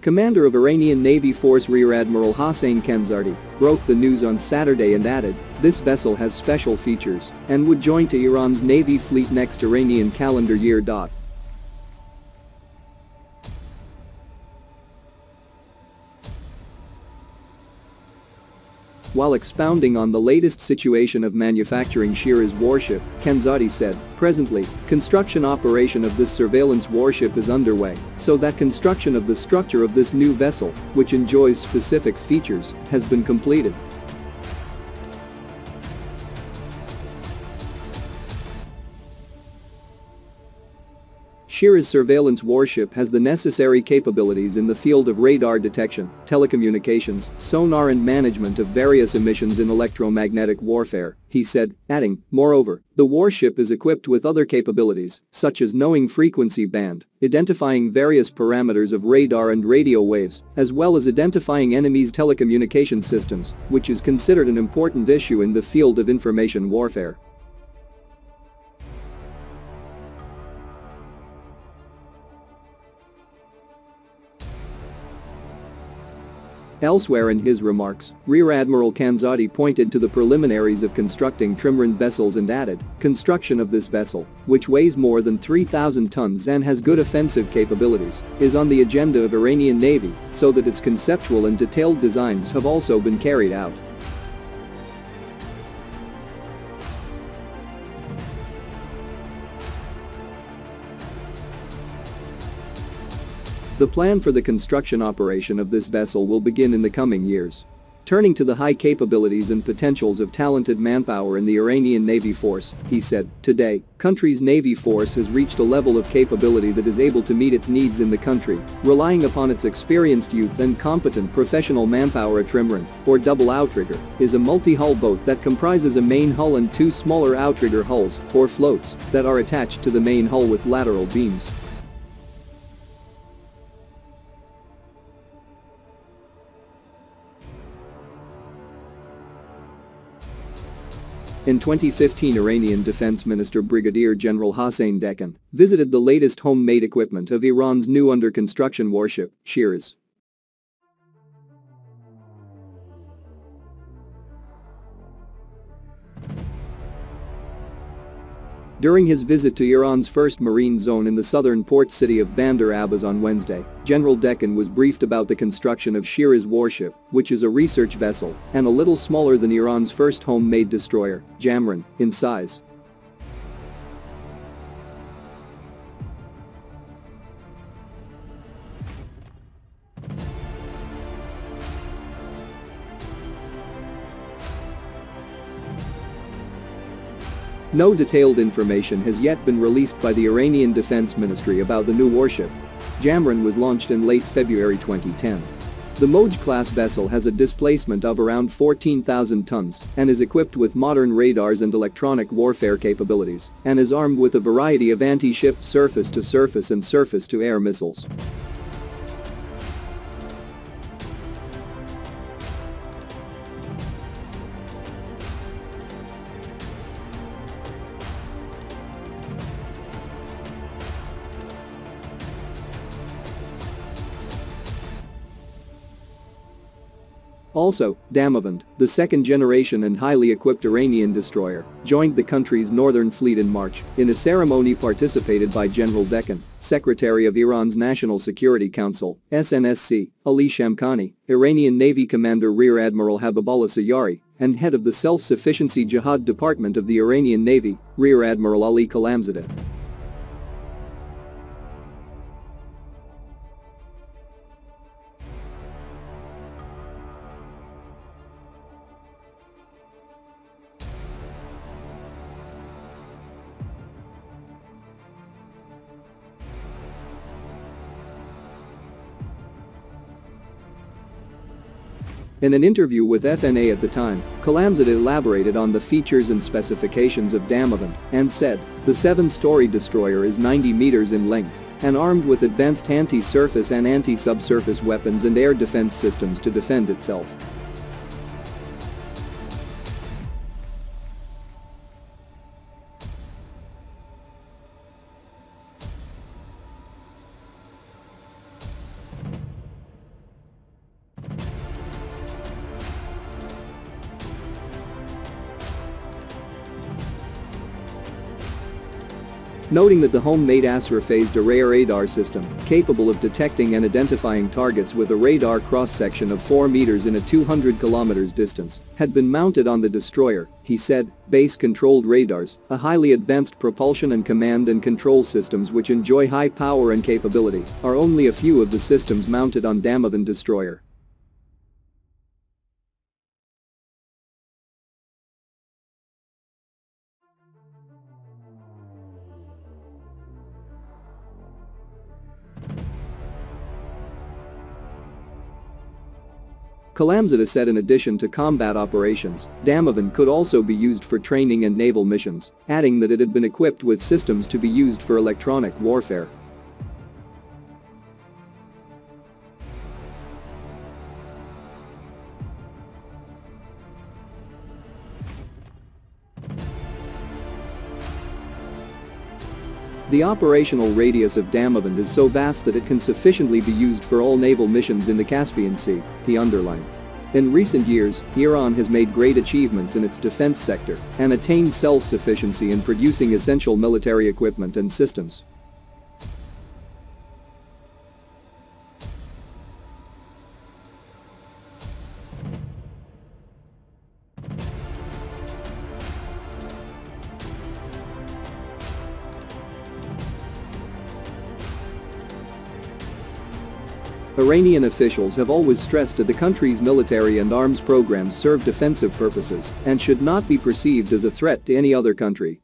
Commander of Iranian Navy Force Rear Admiral Hossein Khanzadi broke the news on Saturday and added, "This vessel has special features and would join to Iran's Navy fleet next Iranian calendar year." While expounding on the latest situation of manufacturing Shiraz warship, Khanzadi said, "Presently, construction operation of this surveillance warship is underway, so that construction of the structure of this new vessel, which enjoys specific features, has been completed." Shiraz surveillance warship has the necessary capabilities in the field of radar detection, telecommunications, sonar and management of various emissions in electromagnetic warfare, he said, adding, "Moreover, the warship is equipped with other capabilities, such as knowing frequency band, identifying various parameters of radar and radio waves, as well as identifying enemies' telecommunication systems, which is considered an important issue in the field of information warfare." Elsewhere in his remarks, Rear Admiral Khanzadi pointed to the preliminaries of constructing trimaran vessels and added, "Construction of this vessel, which weighs more than 3,000 tons and has good offensive capabilities, is on the agenda of Iranian Navy, so that its conceptual and detailed designs have also been carried out." "The plan for the construction operation of this vessel will begin in the coming years." Turning to the high capabilities and potentials of talented manpower in the Iranian Navy Force, he said, "Today, country's Navy Force has reached a level of capability that is able to meet its needs in the country, relying upon its experienced youth and competent professional manpower. A trimaran, or double outrigger, is a multi-hull boat that comprises a main hull and two smaller outrigger hulls, or floats, that are attached to the main hull with lateral beams." In 2015, Iranian Defense Minister Brigadier General Hossein Dehghan visited the latest homemade equipment of Iran's new under-construction warship, Shiraz. During his visit to Iran's first marine zone in the southern port city of Bandar Abbas on Wednesday, General Dehghan was briefed about the construction of Shiraz warship, which is a research vessel and a little smaller than Iran's first homemade destroyer, Jamaran, in size. No detailed information has yet been released by the Iranian Defense Ministry about the new warship. Jamaran was launched in late February 2010. The Moj-class vessel has a displacement of around 14,000 tons and is equipped with modern radars and electronic warfare capabilities, and is armed with a variety of anti-ship surface-to-surface and surface-to-air missiles. Also, Damavand, the second-generation and highly equipped Iranian destroyer, joined the country's northern fleet in March in a ceremony participated by General Dehghan, Secretary of Iran's National Security Council, SNSC, Ali Shamkhani, Iranian Navy Commander Rear Admiral Habibullah Sayari, and head of the Self-Sufficiency Jihad Department of the Iranian Navy, Rear Admiral Ali Gholamzadeh. In an interview with FNA at the time, Kalamzad elaborated on the features and specifications of Damavand and said, "The 7-story destroyer is 90 meters in length and armed with advanced anti-surface and anti-subsurface weapons and air defense systems to defend itself." Noting that the homemade ASRA phased array radar system, capable of detecting and identifying targets with a radar cross-section of 4 meters in a 200 kilometers distance, had been mounted on the destroyer, he said, "Base-controlled radars, a highly advanced propulsion and command and control systems which enjoy high power and capability, are only a few of the systems mounted on Damavand destroyer." Kalamzadeh said in addition to combat operations, Damavand could also be used for training and naval missions, adding that it had been equipped with systems to be used for electronic warfare. The operational radius of Damavand is so vast that it can sufficiently be used for all naval missions in the Caspian Sea, he underlined. In recent years, Iran has made great achievements in its defense sector and attained self-sufficiency in producing essential military equipment and systems. Iranian officials have always stressed that the country's military and arms programs serve defensive purposes and should not be perceived as a threat to any other country.